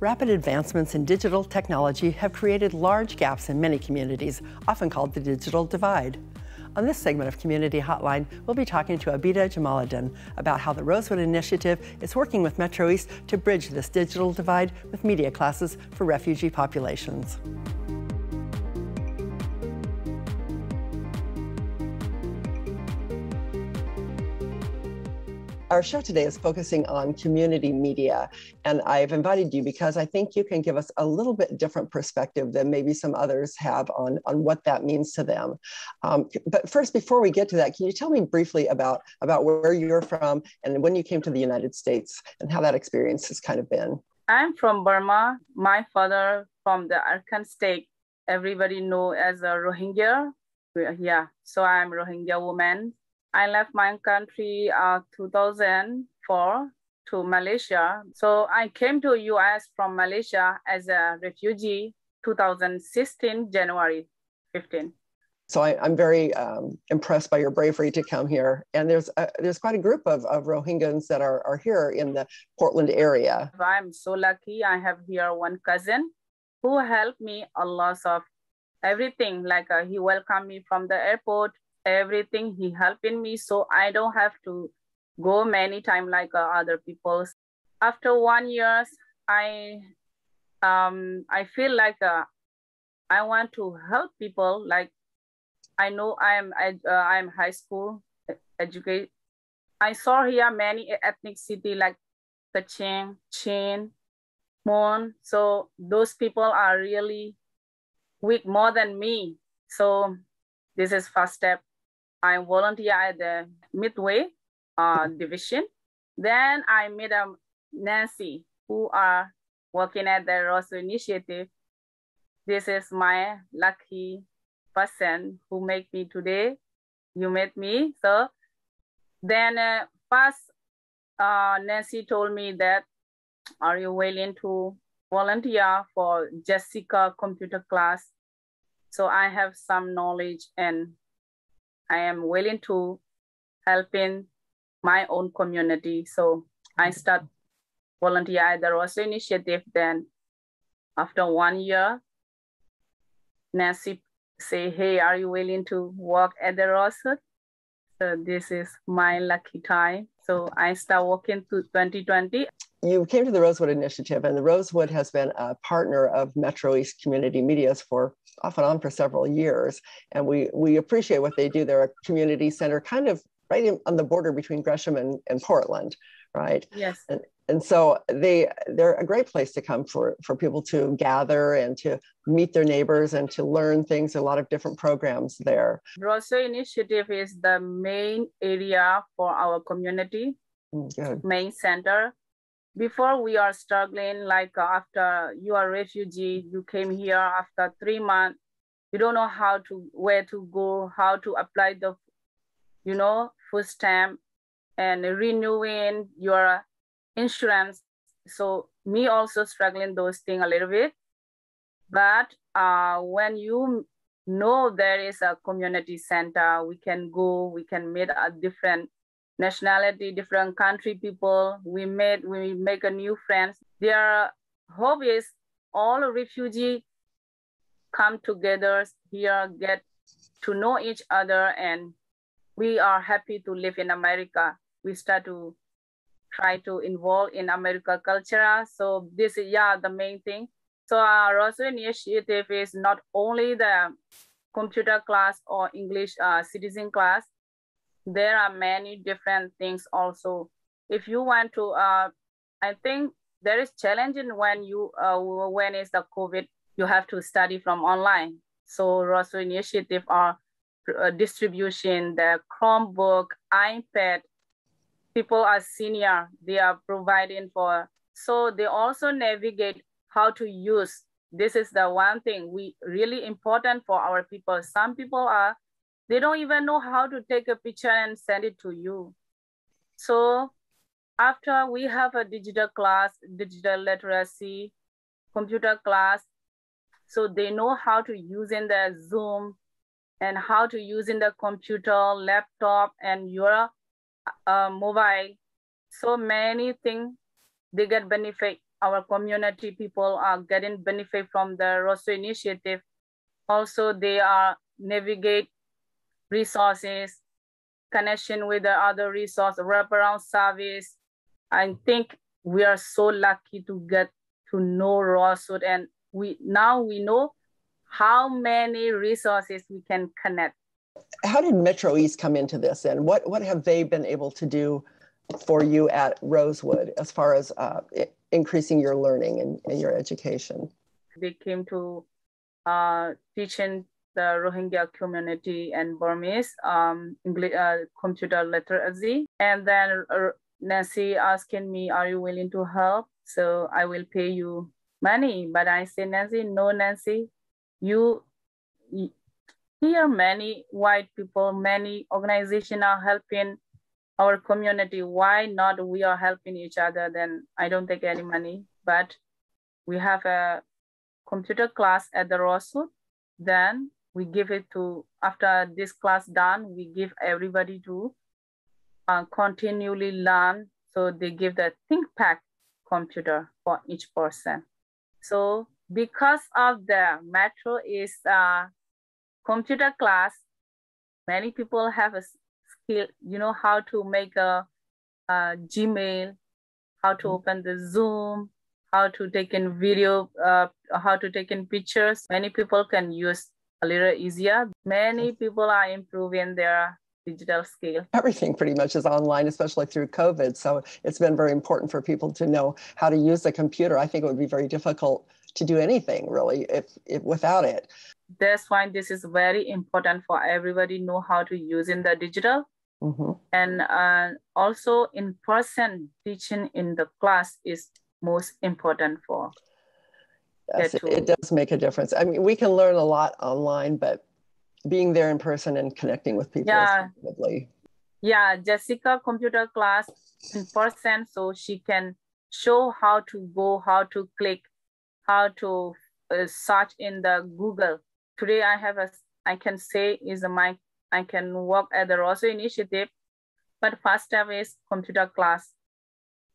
Rapid advancements in digital technology have created large gaps in many communities, often called the digital divide. On this segment of Community Hotline, we'll be talking to Abida Jamaluddin about how the Rosewood Initiative is working with Metro East to bridge this digital divide with media classes for refugee populations. Our show today is focusing on community media, and I've invited you because I think you can give us a little bit different perspective than maybe some others have on what that means to them. But first, before we get to that, can you tell me briefly about where you're from and when you came to the United States and how that experience has kind of been? I'm from Burma. My father from the Arakan State, everybody knows as a Rohingya. Yeah, so I'm Rohingya woman. I left my country 2004 to Malaysia. So I came to US from Malaysia as a refugee 2016, January 15. So I'm very impressed by your bravery to come here. And there's quite a group of Rohingyans that are here in the Portland area. I'm so lucky. I have here one cousin who helped me a lot of everything. Like he welcomed me from the airport. Everything he helping me, so I don't have to go many times like other people. After 1 year, I feel like I want to help people. Like I know I'm high school educated. I saw here many ethnicity like the Chin, Mon. So those people are really weak more than me. So this is first step. I volunteer at the Midway division. Then I met Nancy, who are working at the Rosewood Initiative. This is my lucky person who make me today. You met me. So then first Nancy told me that, are you willing to volunteer for Jessica computer class? So I have some knowledge and I am willing to help in my own community. So I start volunteer at the Rosewood Initiative. Then after 1 year, Nancy say, hey, are you willing to work at the Rosewood? So this is my lucky time. So I start working to 2020. You came to the Rosewood Initiative, and the Rosewood has been a partner of Metro East Community Medias for off and on for several years. And we appreciate what they do. They're a community center kind of right in, on the border between Gresham and Portland, right? Yes. And so they're a great place to come for people to gather and to meet their neighbors and to learn things, a lot of different programs there. Rosewood Initiative is the main area for our community, main center. Before we are struggling, like after you are a refugee, you came here after 3 months, you don't know how to, where to go, how to apply the, you know, food stamp and renewing your insurance. So me also struggling those things a little bit. But when you know there is a community center, we can go, we can meet a different nationality, different country people. We make a new friends. Their hope is all refugees come together here, get to know each other, and we are happy to live in America. We start to try to involve in American culture. So this is, yeah, the main thing. So our Rosewood Initiative is not only the computer class or English citizen class. There are many different things also. If you want to, I think there is challenging when you when is the COVID, you have to study from online. So Rosewood Initiative are distribution, the Chromebook, iPad. People are senior, they are providing for. So they also navigate how to use. This is the one thing we really important for our people. Some people are, they don't even know how to take a picture and send it to you. So after we have a digital class, digital literacy, computer class, so they know how to use in the Zoom and how to use in the computer, laptop, and your mobile. So many things, they get benefit our community people are getting benefit from the Rosewood Initiative. Also, they are navigate resources, connection with the other resource, wraparound service. I think we are so lucky to get to know Rosewood, and we know how many resources we can connect. How did Metro East come into this, and what have they been able to do for you at Rosewood as far as increasing your learning and your education? They came to teaching the Rohingya community and Burmese English, computer literacy. And then Nancy asking me, are you willing to help? So I will pay you money. But I say, Nancy, no, Nancy, you here many white people, many organizations are helping our community. Why not we are helping each other? Then I don't take any money, but we have a computer class at the Rosewood. Then we give it to, after this class done, we give everybody to continually learn. So they give the ThinkPad computer for each person. So because of the Metro East computer class, many people have a skill, you know, how to make a Gmail, how to open the Zoom, how to take in video, how to take in pictures. Many people can use a little easier. Many people are improving their digital skill. Everything pretty much is online, especially through COVID. So it's been very important for people to know how to use the computer. I think it would be very difficult to do anything really if without it. That's why this is very important for everybody to know how to use in the digital. Mm-hmm. And also in person teaching in the class is most important for. Yes, it does make a difference. I mean, we can learn a lot online, but being there in person and connecting with people is lovely. Yeah, Jessica computer class in person, so she can show how to go, how to click, how to search in the Google. Today I have I can work at the Rosewood Initiative, but first step is computer class.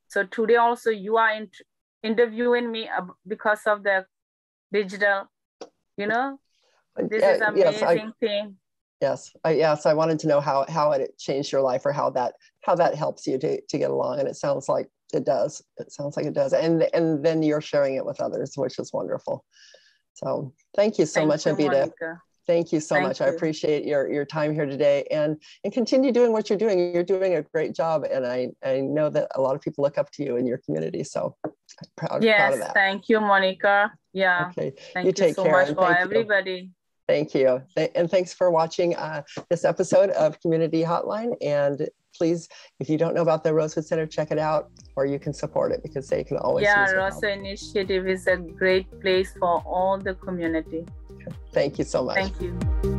So today also you are interviewing me because of the digital, you know, this is an amazing thing. Yes, I wanted to know how it changed your life, or how that helps you to get along. And it sounds like it does. And then you're sharing it with others, which is wonderful. So thank you so much, Abida. Thank you so much. I appreciate your time here today, and continue doing what you're doing. You're doing a great job. And I know that a lot of people look up to you in your community. So I'm proud of that. Thank you, Monica. Yeah. Okay. Thank you so much for everybody. Thank you. And thanks for watching this episode of Community Hotline. And please, if you don't know about the Rosewood Center, check it out, or you can support it because they can always use it. Rosewood Initiative is a great place for all the community. Thank you so much. Thank you.